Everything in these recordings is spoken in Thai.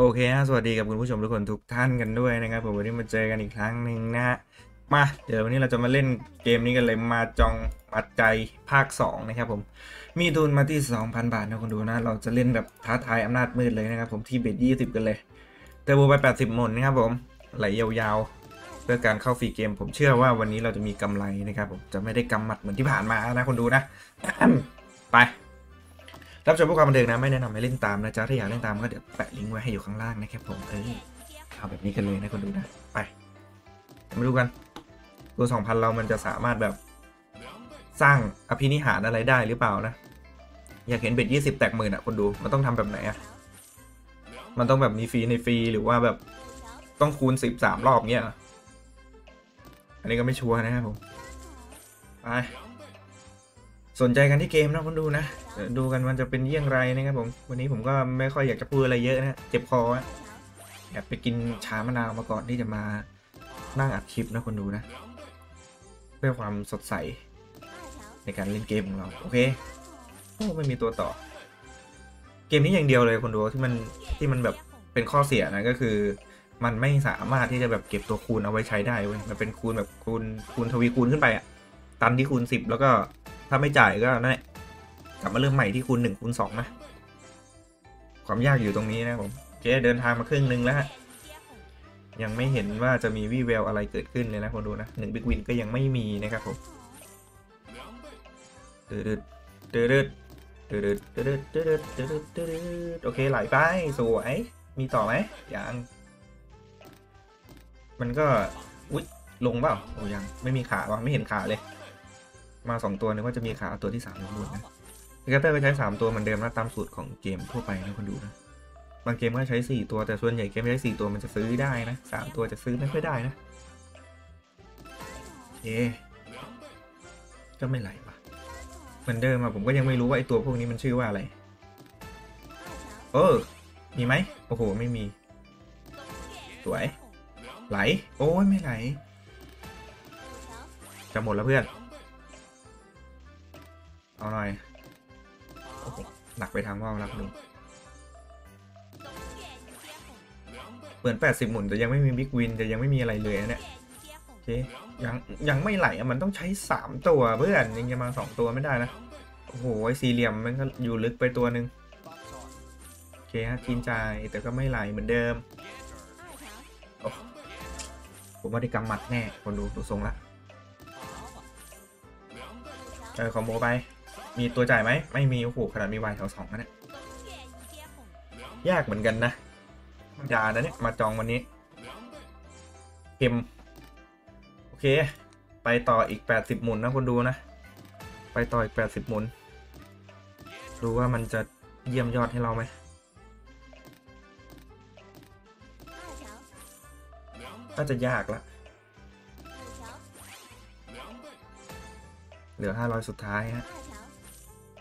โอเคนะสวัสดีกับคุณผู้ชมทุกคนทุกท่านกันด้วยนะครับผมวันนี้มาเจอกันอีกครั้งหนึ่งนะฮะมาเดี๋ยววันนี้เราจะมาเล่นเกมนี้กันเลยมาจองปัจจัยภาค2นะครับผมมีทุนมาที่ 2,000 บาทนะคนดูนะเราจะเล่นแบบท้าทายอำนาจมืดเลยนะครับผมที่เบ็ด20กันเลยเทอร์โบไป80หมุนนะครับผมไหลยาวๆเพื่อการเข้าฟรีเกมผมเชื่อว่าวันนี้เราจะมีกำไรนะครับผมจะไม่ได้กำหมัดเหมือนที่ผ่านมานะคนดูนะ ไปรับชมพวกความบันเทิงนะไม่แนะนำให้เล่นตามนะจ๊ะถ้าอยากเล่นตามก็เดี๋ยวแปะลิงก์ไว้ให้อยู่ข้างล่างนะครับผมเอาแบบนี้กันเลยนะคนดูนะไปมาดูกันตัว 2,000 เรามันจะสามารถแบบสร้างอภินิหารอะไรได้หรือเปล่านะอยากเห็นเบ็ด20แตกหมื่นอ่ะคนดูมันต้องทำแบบไหนอ่ะมันต้องแบบมีฟรีในฟรีหรือว่าแบบต้องคูณ13รอบเงี้ยอันนี้ก็ไม่ชัวร์นะครับผมไปสนใจกันที่เกมนะคนดูนะดูกันมันจะเป็นเยี่ยงไรนะครับผมวันนี้ผมก็ไม่ค่อยอยากจะพูดอะไรเยอะนะเจ็บคออยากไปกินชามะนาวมาก่อนที่จะมานั่งอัดคลิปนะคนดูนะเพื่อความสดใสในการเล่นเกมของเราโอเคไม่มีตัวต่อเกมนี้อย่างเดียวเลยคนดูที่มันแบบเป็นข้อเสียนะก็คือมันไม่สามารถที่จะแบบเก็บตัวคูณเอาไว้ใช้ได้เว้ยมันเป็นคูณแบบคูณทวีคูณขึ้นไปอะตันที่คูณ10แล้วก็ถ้าไม่จ่ายก็นั่นแหละกลับมาเริ่มใหม่ที่คูณ1คูณ2นะความยากอยู่ตรงนี้นะผมเจ๊เดินทางมาครึ่งนึงแล้วยังไม่เห็นว่าจะมีวี่แววอะไรเกิดขึ้นเลยนะคนดูนะ1บิ๊กวินก็ยังไม่มีนะครับผมโอเคไหลไปสวยมีต่อไหมยังมันก็อุ๊ยลงเปล่าโอ้ยังไม่มีขาว่ะไม่เห็นขาเลยมา2ตัวนึกว่าจะมีขาตัวที่3อยู่บนนะแกเตอร์ก็ใช้3ตัวเหมือนเดิมนะตามสูตรของเกมทั่วไปนะคนดูนะบางเกมก็ใช้4ตัวแต่ส่วนใหญ่เกมใช้4ตัวมันจะซื้อได้นะ3ตัวจะซื้อไม่ค่อยได้นะเอ๊ะก็ไม่ไหลว่ะเหมือนเดิมอะผมก็ยังไม่รู้ว่าไอตัวพวกนี้มันชื่อว่าอะไรเออมีไหมโอ้โหไม่มีสวยไหลโอ้ยไม่ไหลจะหมดแล้วเพื่อนเอาหน่อยหนักไปทางว่าวรับดูเหมือน80หมุนแต่ยังไม่มีบิ๊กวินแต่ยังไม่มีอะไรเลยเนี่ยโอเคยังไม่ไหลมันต้องใช้3ตัวเพื่อนยังจะมา2ตัวไม่ได้นะโอ้โหสี่เหลี่ยมมันก็อยู่ลึกไปตัวหนึ่งโอเคฮะจีนใจแต่ก็ไม่ไหลเหมือนเดิมผมว่าได้กำมัดแน่คนดูตัวทรงละเจอคอมโบไปมีตัวจ่ายไหมไม่มีโอ้โหขนาดมีวายแถวสองนะเนี่ยยากเหมือนกันนะยานะเนี่ยมาจองวันนี้เข็มโอเคไปต่ออีก80หมุนนะคนดูนะไปต่ออีก80หมุนดูว่ามันจะเยี่ยมยอดให้เราไหมน่าจะยากละเหลือ500สุดท้ายฮะ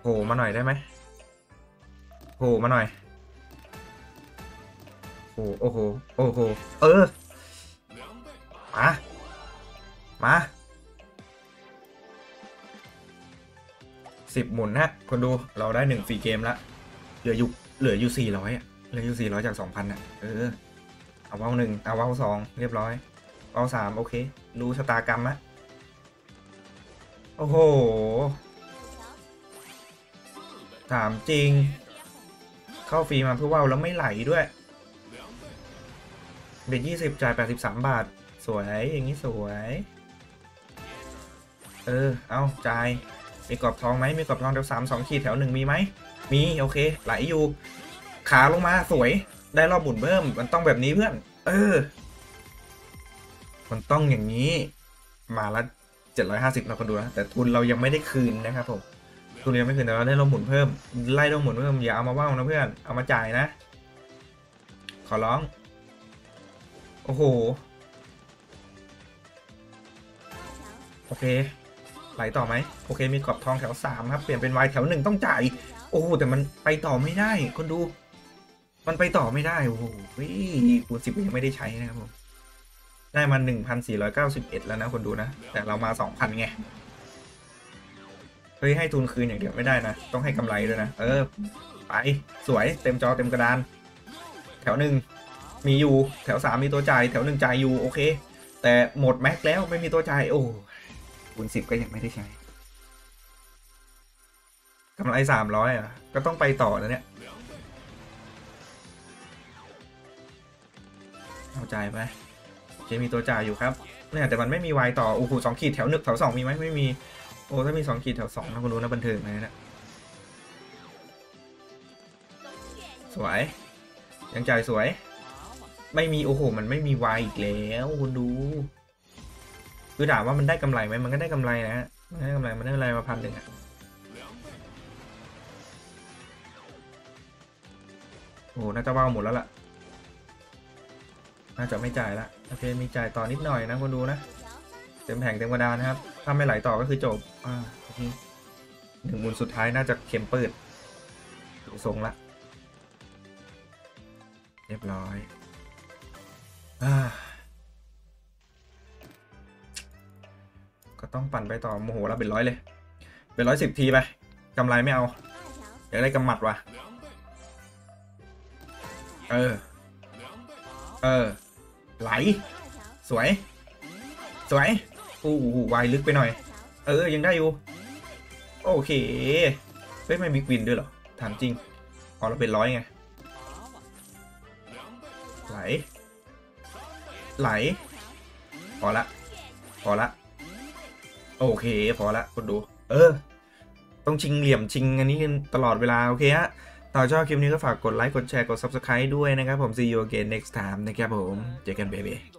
โผล่มาหน่อยได้ไหมโผล่มาหน่อยโอ้โหโอ้โหโอ้โหมา10หมุนฮะคนดูเราได้1ฟรีเกมละเหลืออยู่400อ่ะเหลืออยู่400จาก 2,000 อ่ะเอาว้าว1เอาว้าว2เรียบร้อยเอา3โอเครู้ชะตากรรมอะโอ้โหถามจริงเข้าฟรีมาเพื่อว่าวแล้วไม่ไหลด้วยเบ็ด20จ่าย83บาทสวยอย่างนี้สวยเอาจ่ายมีกรอบทองไหมมีกรอบทองแถว3 2ขีดแถว1มีไหมมีโอเคไหลอยู่ขาลงมาสวยได้รอบบุญเพิ่มมันต้องแบบนี้เพื่อนมันต้องอย่างนี้มาละ750เราคนดูนะแต่ทุนเรายังไม่ได้คืนนะครับผมทุนเรายังไม่คืนแต่เราได้ลงหมุนเพิ่มไล่ลงหมุนเพิ่มอย่าเอามาว่าวนะเพื่อนเอามาจ่ายนะขอร้องโอ้โหโอเคไหลต่อไหมโอเคมีกรอบทองแถว3ครับเปลี่ยนเป็นวายแถว1ต้องจ่ายโอ้โหแต่มันไปต่อไม่ได้คนดูมันไปต่อไม่ได้โอ้โหคูณ10ยังไม่ได้ใช้นะครับผมได้มา 1,491 แล้วนะคนดูนะแต่เรามา 2,000 ไงเฮ้ยให้ทุนคืนอย่างเดียวไม่ได้นะต้องให้กำไรด้วยนะไปสวยเต็มจอเต็มกระดาน ถวหนึ่งมียูแถว3มีตัวจ่ายแถว1จ่ายยูโอเคแต่หมดแม็กแล้วไม่มีตัวจ่ายโอ้คูณ10ก็ยังไม่ได้ใช้กำไร300อ่ะก็ต้องไปต่อนะเนี่ยเอาจ่ายไปเจมีตัวจ่ายอยู่ครับเนี่ยแต่มันไม่มีวายต่อโอ้โห2 ขีดแถว1แถว2มีไหมไม่มีโอ้ถ้ามี2 ขีดแถว2นะคุณรู้นะบันเทิงเลยนะสวยยังจ่ายสวยไม่มีโอ้โหมันไม่มีวายอีกแล้วคุณดูคือถามว่ามันได้กำไรไหมมันก็ได้กำไรนะฮะมันได้กำไรมันได้อะไรมา1,000อ่ะโอ้น่าจะว่าวหมดแล้วล่ะน่าจะไม่จ่ายละโอเคมีจ่ายต่อนิดหน่อยนะคุณดูนะเต็มแผงเต็มกระดานนะครับถ้าไม่ไหลต่อก็คือจบโอเค1 หมุนสุดท้ายน่าจะเข็มเปิดทรงละเรียบร้อยก็ต้องปั่นไปต่อโมโหแล้วเป็นร้อยเลยเป็น110 ทีไปกำไรไม่เอาอยากได้กำหมัดว่ะไหลสวยสวยอู้หูวายลึกไปหน่อยยังได้อยู่โอเคเฮ้ยไม่มีกวินด้วยเหรอถามจริงอ๋อเราเป็นร้อยไงไหลพอละโอเคพอละกดดูต้องชิงเหลี่ยมชิงอันนี้ตลอดเวลาโอเคฮะต่อชอบคลิปนี้ก็ฝากกดไลค์กดแชร์กด Subscribe ด้วยนะครับผม See you again next time นะครับผมเจอกันเบ๊